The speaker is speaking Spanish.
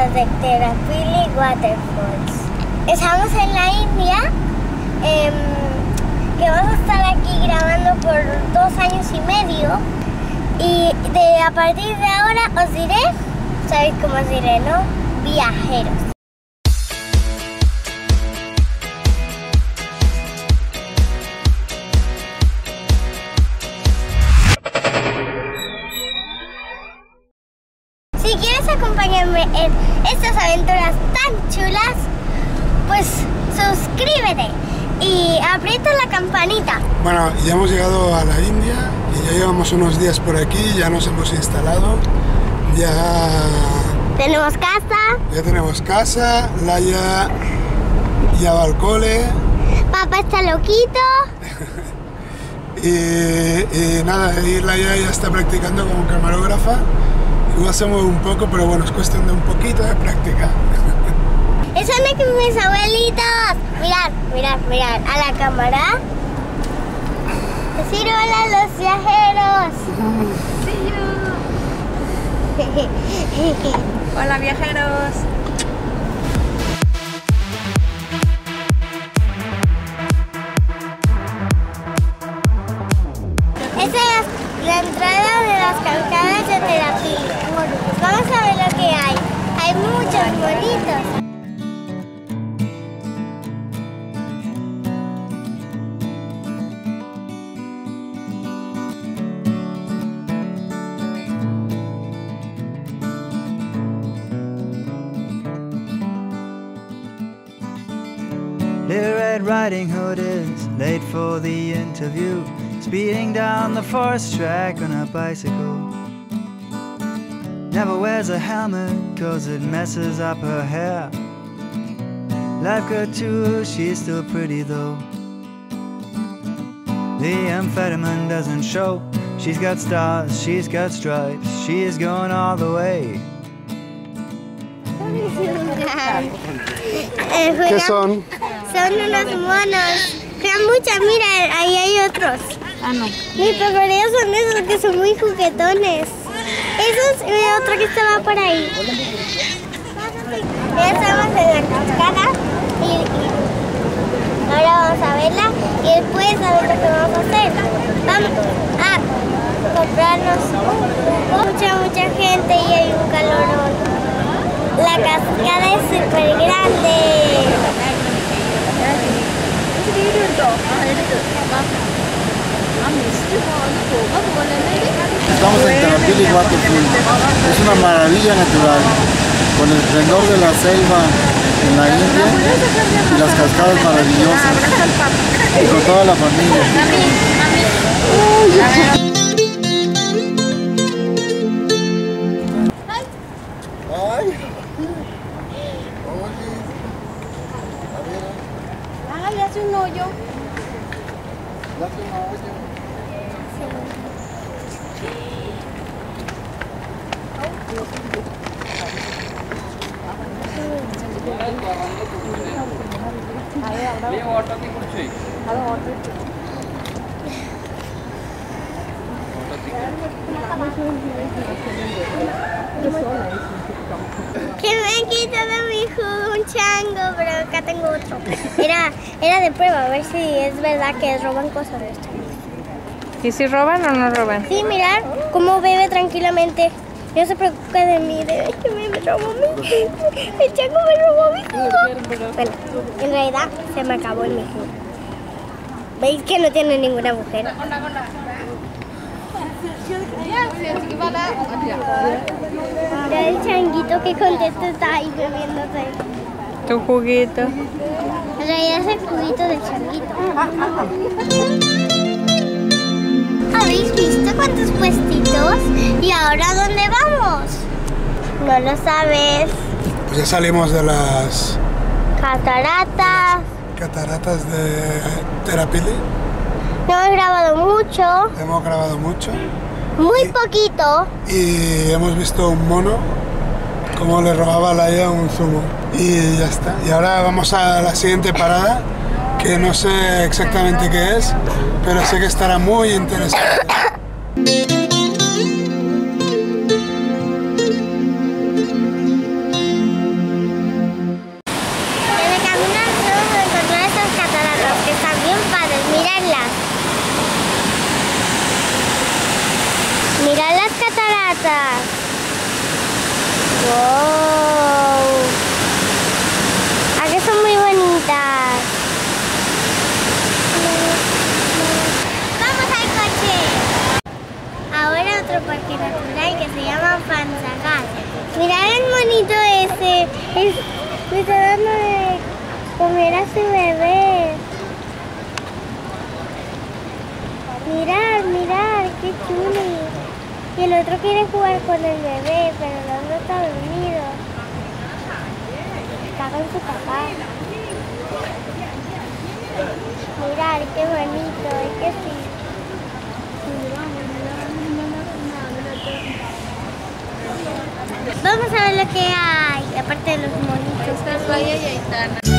las Athirappilly Waterfalls. Estamos en la India, que vamos a estar aquí grabando por 2 años y medio, y a partir de ahora os diré, ¿sabéis cómo os diré, no? Viajeros. Si quieres acompañarme en estas aventuras tan chulas, pues suscríbete y aprieta la campanita. Bueno, ya hemos llegado a la India y ya llevamos unos días por aquí, ya nos hemos instalado, ya tenemos casa. Ya tenemos casa, Laia ya va al cole. Papá está loquito. y nada, y Laia ya está practicando como camarógrafa. Lo hacemos un poco, pero bueno, es cuestión de un poquito de práctica. Eso es que mis abuelitos. Mirad a la cámara. Decir hola a los viajeros. Sí. Hola, viajeros. Esa es la entrada de las cascadas de Athirappilly. Vamos a ver lo que hay. Hay muchos bonitos. Little Red Riding Hood is late for the interview, speeding down the forest track on a bicycle. Never wears a helmet, cause it messes up her hair. Life good too, she's still pretty though. The amphetamine doesn't show. She's got stars, she's got stripes, she is going all the way. ¿Qué son? Son unos monos. Crean muchas, mira, ahí hay otros. Ah, no. Mis preferidos son esos que son muy juguetones. Eso es otro que estaba por ahí. Ya estamos en la cascada y ahora vamos a verla y después a ver lo que vamos a hacer. Vamos a comprarnos mucha gente y hay un calorón. La cascada es súper grande. Estamos en Athirappilly Waterfalls, es una maravilla natural, con el esplendor de la selva en la India y las cascadas maravillosas, y con toda la familia. ¡Ay, hace un hoyo! Que me han quitado mi jugo, un chango, pero acá tengo otro. Era de prueba, a ver si es verdad que roban cosas de esto. ¿Y si roban o no roban? Sí, mirad cómo bebe tranquilamente. No se preocupa de mí, de que me robó mi jugo. El chango me robó mi jugo. Bueno, en realidad se me acabó el jugo. ¿Veis que no tiene ninguna mujer? Mira el changuito que contesta, está ahí bebiéndose tu juguito. En realidad es el juguito del changuito. ¿Habéis visto cuántos puestitos? ¿Y ahora dónde vamos? No lo sabes. Pues ya salimos de las cataratas de Athirappilly. No hemos grabado mucho. Muy poquito. Y hemos visto un mono, como le robaba a Laia un zumo. Y ya está. Y ahora vamos a la siguiente parada, que no sé exactamente qué es, pero sé que estará muy interesante. está dando de comer a su bebé. Mirad, mirad, qué chulo. Y el otro quiere jugar con el bebé, pero no está dormido. Está con su papá. Mirad, qué bonito, es que sí. Vamos a ver lo que hay, aparte de los monitos. Esta es Vaya y Aitana.